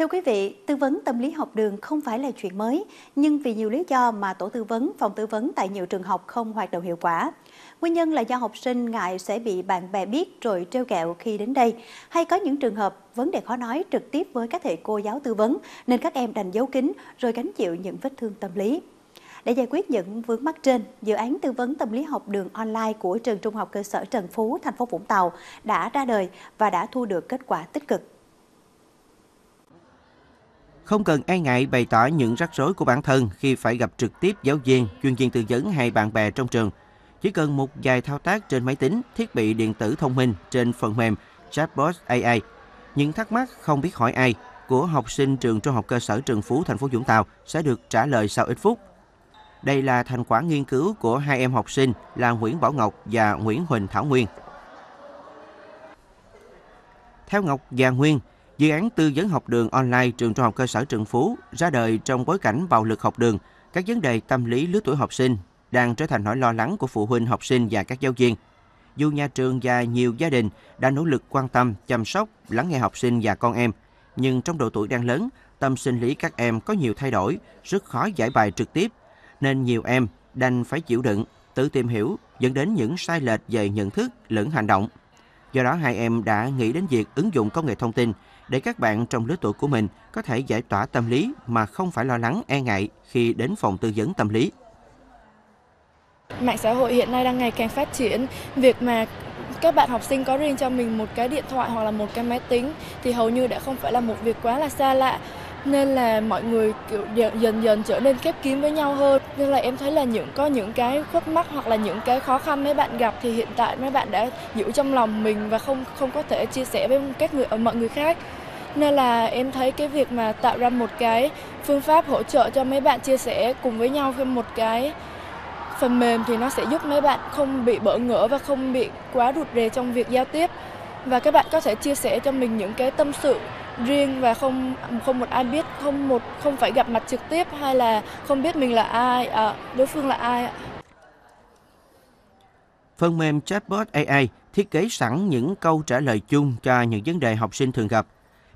Thưa quý vị, tư vấn tâm lý học đường không phải là chuyện mới, nhưng vì nhiều lý do mà tổ tư vấn, phòng tư vấn tại nhiều trường học không hoạt động hiệu quả. Nguyên nhân là do học sinh ngại sẽ bị bạn bè biết rồi trêu ghẹo khi đến đây, hay có những trường hợp vấn đề khó nói trực tiếp với các thầy cô giáo tư vấn nên các em đành giấu kín rồi gánh chịu những vết thương tâm lý. Để giải quyết những vướng mắc trên, dự án tư vấn tâm lý học đường online của trường Trung học cơ sở Trần Phú, thành phố Vũng Tàu đã ra đời và đã thu được kết quả tích cực. Không cần e ngại bày tỏ những rắc rối của bản thân khi phải gặp trực tiếp giáo viên, chuyên viên tư vấn hay bạn bè trong trường. Chỉ cần một vài thao tác trên máy tính, thiết bị điện tử thông minh trên phần mềm Chatbot AI, những thắc mắc không biết hỏi ai của học sinh trường Trung học cơ sở Trần Phú, thành phố Vũng Tàu sẽ được trả lời sau ít phút. Đây là thành quả nghiên cứu của hai em học sinh là Nguyễn Bảo Ngọc và Nguyễn Huỳnh Thảo Nguyên. Theo Ngọc và Nguyên, dự án tư vấn học đường online trường Trung học cơ sở Trần Phú ra đời trong bối cảnh bạo lực học đường, các vấn đề tâm lý lứa tuổi học sinh đang trở thành nỗi lo lắng của phụ huynh học sinh và các giáo viên. Dù nhà trường và nhiều gia đình đã nỗ lực quan tâm, chăm sóc, lắng nghe học sinh và con em, nhưng trong độ tuổi đang lớn, tâm sinh lý các em có nhiều thay đổi, rất khó giải bài trực tiếp, nên nhiều em đành phải chịu đựng, tự tìm hiểu, dẫn đến những sai lệch về nhận thức lẫn hành động. Do đó, hai em đã nghĩ đến việc ứng dụng công nghệ thông tin để các bạn trong lứa tuổi của mình có thể giải tỏa tâm lý mà không phải lo lắng, e ngại khi đến phòng tư vấn tâm lý. Mạng xã hội hiện nay đang ngày càng phát triển, việc mà các bạn học sinh có riêng cho mình một cái điện thoại hoặc là một cái máy tính thì hầu như đã không phải là một việc quá là xa lạ, nên là mọi người kiểu dần dần trở nên khép kín với nhau hơn. Nên là em thấy là có những cái khúc mắc hoặc là những cái khó khăn mấy bạn gặp thì hiện tại mấy bạn đã giữ trong lòng mình và không có thể chia sẻ với mọi người khác. Nên là em thấy cái việc mà tạo ra một cái phương pháp hỗ trợ cho mấy bạn chia sẻ cùng với nhau thêm một cái phần mềm thì nó sẽ giúp mấy bạn không bị bỡ ngỡ và không bị quá rụt rè trong việc giao tiếp, và các bạn có thể chia sẻ cho mình những cái tâm sự riêng và không một ai biết, không phải gặp mặt trực tiếp hay là không biết mình là ai, đối phương là ai. Phần mềm Chatbot AI thiết kế sẵn những câu trả lời chung cho những vấn đề học sinh thường gặp.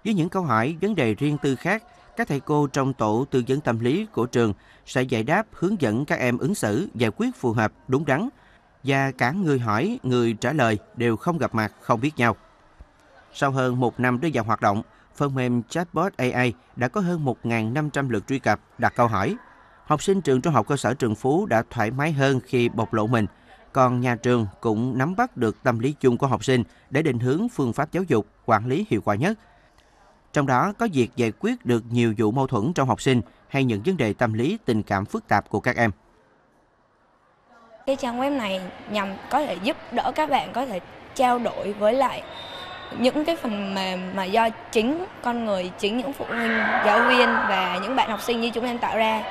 Với những câu hỏi, vấn đề riêng tư khác, các thầy cô trong tổ tư vấn tâm lý của trường sẽ giải đáp, hướng dẫn các em ứng xử, giải quyết phù hợp, đúng đắn. Và cả người hỏi, người trả lời đều không gặp mặt, không biết nhau. Sau hơn một năm đưa vào hoạt động, phần mềm Chatbot AI đã có hơn 1.500 lượt truy cập, đặt câu hỏi. Học sinh trường Trung học cơ sở Trần Phú đã thoải mái hơn khi bộc lộ mình, còn nhà trường cũng nắm bắt được tâm lý chung của học sinh để định hướng phương pháp giáo dục, quản lý hiệu quả nhất. Trong đó có việc giải quyết được nhiều vụ mâu thuẫn trong học sinh hay những vấn đề tâm lý, tình cảm phức tạp của các em. Cái trang web này nhằm có thể giúp đỡ các bạn có thể trao đổi với lại những cái phần mềm mà do chính con người, chính những phụ huynh, giáo viên và những bạn học sinh như chúng em tạo ra.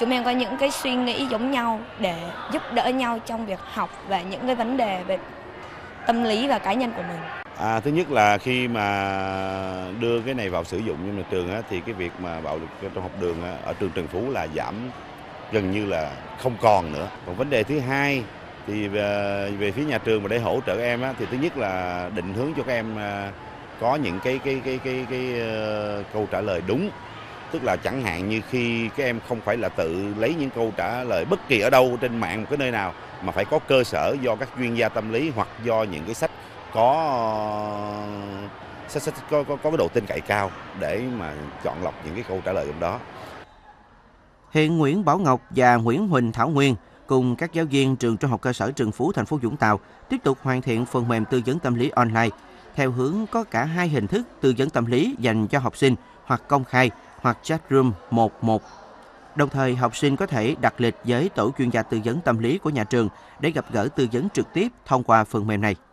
Chúng em có những cái suy nghĩ giống nhau để giúp đỡ nhau trong việc học và những cái vấn đề về tâm lý và cá nhân của mình. Thứ nhất là khi mà đưa cái này vào sử dụng trong nhà trường thì cái việc mà bạo lực trong học đường ở trường Trần Phú là giảm gần như là không còn nữa. Còn vấn đề thứ hai thì về phía nhà trường mà để hỗ trợ các em thì thứ nhất là định hướng cho các em có những cái câu trả lời đúng. Tức là chẳng hạn như khi các em không phải là tự lấy những câu trả lời bất kỳ ở đâu trên mạng một cái nơi nào, mà phải có cơ sở do các chuyên gia tâm lý hoặc do những cái sách có cái độ tin cậy cao để mà chọn lọc những cái câu trả lời trong đó. Hiện Nguyễn Bảo Ngọc và Nguyễn Huỳnh Thảo Nguyên cùng các giáo viên trường Trung học cơ sở Trần Phú, thành phố Vũng Tàu tiếp tục hoàn thiện phần mềm tư vấn tâm lý online theo hướng có cả hai hình thức tư vấn tâm lý dành cho học sinh, hoặc công khai hoặc chat room 11. Đồng thời, học sinh có thể đặt lịch với tổ chuyên gia tư vấn tâm lý của nhà trường để gặp gỡ tư vấn trực tiếp thông qua phần mềm này.